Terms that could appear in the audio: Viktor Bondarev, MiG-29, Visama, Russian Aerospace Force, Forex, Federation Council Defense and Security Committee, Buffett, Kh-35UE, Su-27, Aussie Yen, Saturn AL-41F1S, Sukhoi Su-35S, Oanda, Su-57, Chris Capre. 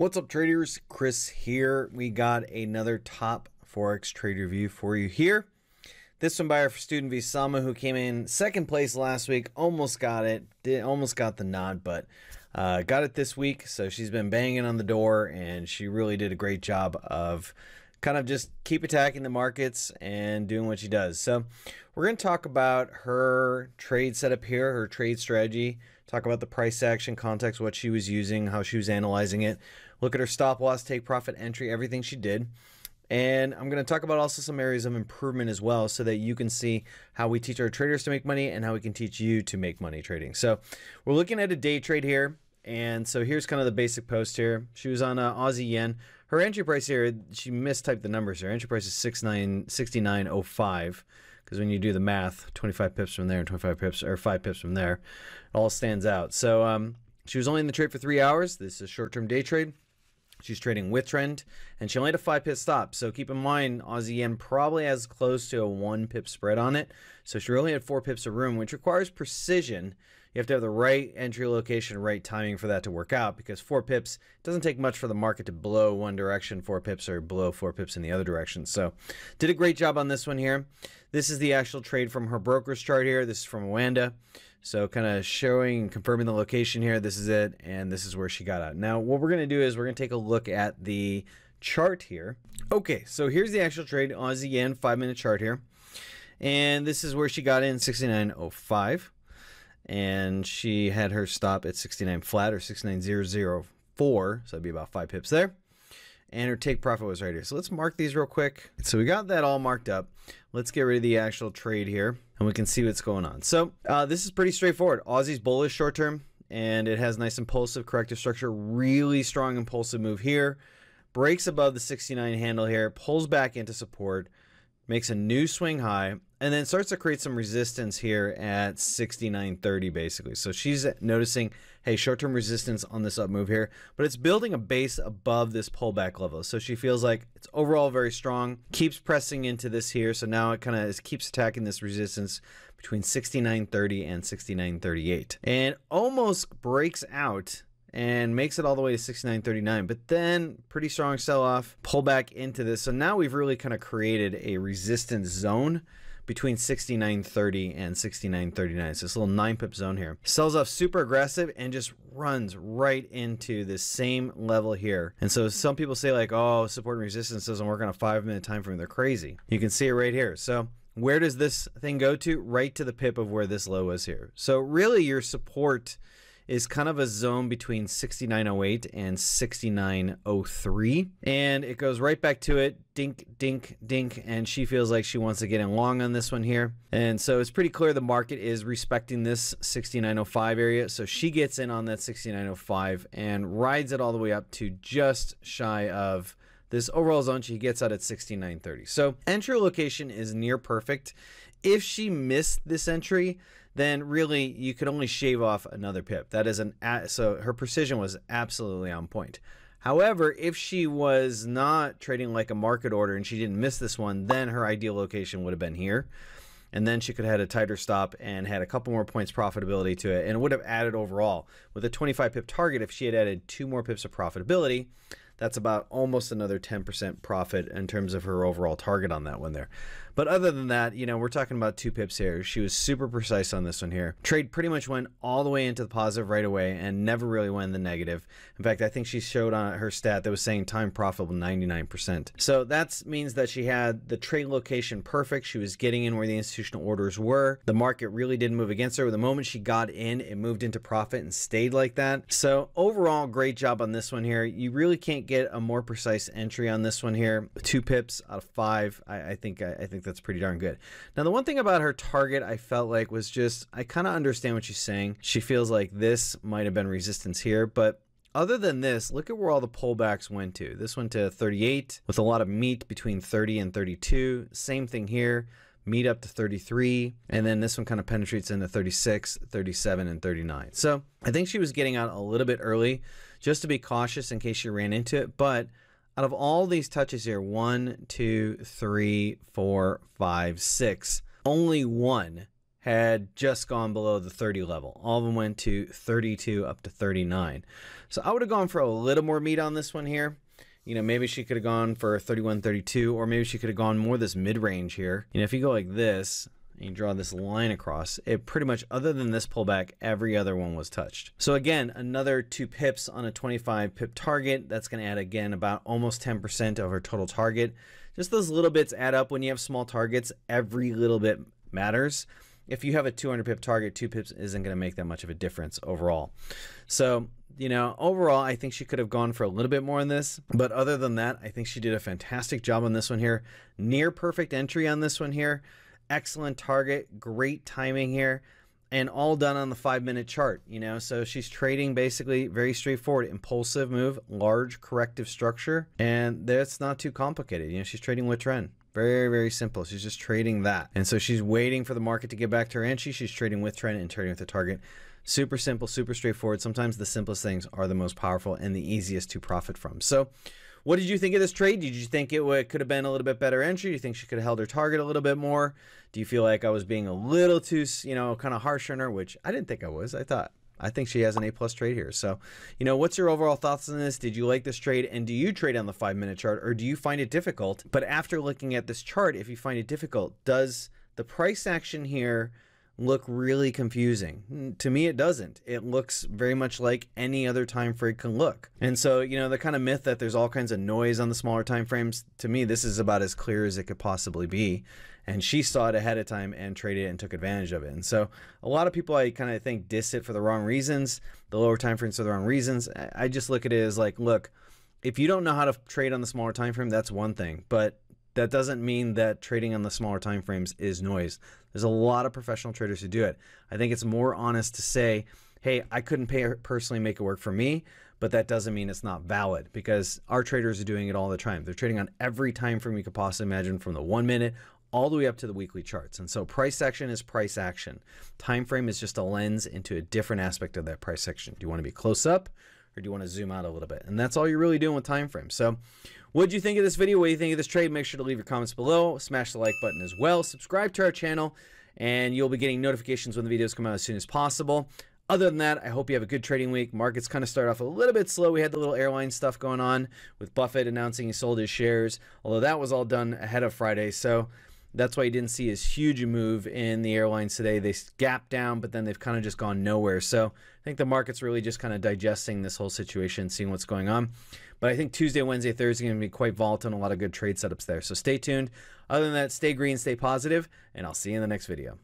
What's up, traders? Chris here. We got another top Forex trade review for you here. This one by our student Visama, who came in second place last week. Almost got it. Almost got the nod, but got it this week. So she's been banging on the door, and she really did a great job of kind of just keep attacking the markets and doing what she does. So we're going to talk about her trade setup here, her trade strategy, talk about the price action context, what she was using, how she was analyzing it, look at her stop loss, take profit, entry, everything she did. And I'm going to talk about also some areas of improvement as well, so that you can see how we teach our traders to make money and how we can teach you to make money trading. So we're looking at a day trade here. And so here's kind of the basic post here. She was on Aussie Yen. Her entry price here, she mistyped the numbers here. Entry price is 69.05, because when you do the math, 25 pips from there and 25 pips, or 5 pips from there, it all stands out. So she was only in the trade for 3 hours. This is a short-term day trade. She's trading with trend, and she only had a 5-pip stop. So keep in mind, Aussie Yen probably has close to a 1-pip spread on it. So she really had 4 pips of room, which requires precision. You have to have the right entry location, right timing for that to work out, because 4 pips doesn't take much for the market to blow one direction, 4 pips, or blow 4 pips in the other direction. So did a great job on this one here. This is the actual trade from her broker's chart here. This is from Oanda. So kind of showing, confirming the location here. This is it, and this is where she got out. Now what we're going to do is we're going to take a look at the chart here. Okay, so here's the actual trade, Aussie Yen, 5-minute chart here. And this is where she got in, 69.05. And she had her stop at 69 flat, or 69.004, so that'd be about 5 pips there. And her take profit was right here. So let's mark these real quick. So we got that all marked up. Let's get rid of the actual trade here, and we can see what's going on. So this is pretty straightforward. Aussie's bullish short term, and it has nice impulsive corrective structure, really strong impulsive move here. Breaks above the 69 handle here, pulls back into support, makes a new swing high, and then starts to create some resistance here at 69.30 basically. So she's noticing, hey, short-term resistance on this up move here, but it's building a base above this pullback level. So she feels like it's overall very strong, keeps pressing into this here. So now it kind of keeps attacking this resistance between 69.30 and 69.38, and almost breaks out and makes it all the way to 69.39, but then pretty strong sell-off, pull back into this. So now we've really kind of created a resistance zone between 69.30 and 69.39. So this little 9-pip zone here. Sells off super aggressive and just runs right into this same level here. And so some people say like, oh, support and resistance doesn't work on a 5-minute time frame. They're crazy. You can see it right here. So where does this thing go to? Right to the pip of where this low was here. So really your support is kind of a zone between 69.08 and 69.03. And it goes right back to it, dink, dink, dink, and she feels like she wants to get in long on this one here. And so it's pretty clear the market is respecting this 69.05 area. So she gets in on that 69.05 and rides it all the way up to just shy of this overall zone. She gets out at 69.30. So entry location is near perfect. If she missed this entry, then really you could only shave off another pip. That is so her precision was absolutely on point. However, if she was not trading like a market order and she didn't miss this one, then her ideal location would have been here. And then she could have had a tighter stop and had a couple more points profitability to it, and it would have added overall with a 25 pip target. If she had added 2 more pips of profitability, that's about almost another 10% profit in terms of her overall target on that one there. But other than that, you know, we're talking about 2 pips here. She was super precise on this one here. Trade pretty much went all the way into the positive right away and never really went in the negative. In fact, I think she showed on her stat that was saying time profitable 99%. So that means that she had the trade location perfect. She was getting in where the institutional orders were. The market really didn't move against her. The moment she got in, it moved into profit and stayed like that. So overall, great job on this one here. You really can't get a more precise entry on this one here. 2 pips out of 5. I think that's pretty darn good. Now the one thing about her target I felt like was just, I kind of understand what she's saying. She feels like this might have been resistance here, but other than this, look at where all the pullbacks went to. This went to 38 with a lot of meat between 30 and 32. Same thing here. Meet up to 33, and then this one kind of penetrates into 36, 37, and 39. So I think she was getting out a little bit early just to be cautious in case she ran into it. But out of all these touches here, 1, 2, 3, 4, 5, 6, only one had just gone below the 30 level. All of them went to 32 up to 39. So I would have gone for a little more meat on this one here. You know, maybe she could have gone for 31, 32, or maybe she could have gone more this mid-range here. You know, if you go like this and you draw this line across, it pretty much, other than this pullback, every other one was touched. So again, another 2 pips on a 25 pip target. That's going to add again about almost 10% of her total target. Just those little bits add up when you have small targets. Every little bit matters. If you have a 200 pip target, 2 pips isn't going to make that much of a difference overall. So, you know, overall, I think she could have gone for a little bit more on this, but other than that, I think she did a fantastic job on this one here. Near perfect entry on this one here. Excellent target, great timing here, and all done on the 5-minute chart, you know, so she's trading basically very straightforward, impulsive move, large corrective structure, and that's not too complicated. You know, she's trading with trend. Very, very simple. She's just trading that. And so she's waiting for the market to get back to her entry. She's trading with trend and trading with the target. Super simple, super straightforward. Sometimes the simplest things are the most powerful and the easiest to profit from. So what did you think of this trade? Did you think it could have been a little bit better entry? Do you think she could have held her target a little bit more? Do you feel like I was being a little too, you know, kind of harsh on her, which I didn't think I was. I think she has an A+ trade here. So, you know, what's your overall thoughts on this? Did you like this trade? And do you trade on the 5-minute chart, or do you find it difficult? But after looking at this chart, if you find it difficult, does the price action here look really confusing? To me, it doesn't. It looks very much like any other time frame can look. And so, you know, the kind of myth that there's all kinds of noise on the smaller time frames, to me, this is about as clear as it could possibly be. And she saw it ahead of time and traded it and took advantage of it. And so a lot of people, I kind of think, diss it for the wrong reasons, the lower time frames for the wrong reasons. I just look at it as like, look, if you don't know how to trade on the smaller time frame, that's one thing, but that doesn't mean that trading on the smaller time frames is noise. There's a lot of professional traders who do it. I think it's more honest to say, hey, I couldn't personally make it work for me, but that doesn't mean it's not valid, because our traders are doing it all the time. They're trading on every time frame you could possibly imagine, from the 1-minute all the way up to the weekly charts. And so price action is price action. Time frame is just a lens into a different aspect of that price action. Do you want to be close up, or do you want to zoom out a little bit? And that's all you're really doing with time frame. So what do you think of this video? What do you think of this trade? Make sure to leave your comments below. Smash the like button as well. Subscribe to our channel, and you'll be getting notifications when the videos come out as soon as possible. Other than that, I hope you have a good trading week. Markets kind of start off a little bit slow. We had the little airline stuff going on with Buffett announcing he sold his shares, although that was all done ahead of Friday. So that's why you didn't see as huge a move in the airlines today. They gapped down, but then they've kind of just gone nowhere. So I think the market's really just kind of digesting this whole situation, seeing what's going on. But I think Tuesday, Wednesday, Thursday are going to be quite volatile and a lot of good trade setups there. So stay tuned. Other than that, stay green, stay positive, and I'll see you in the next video.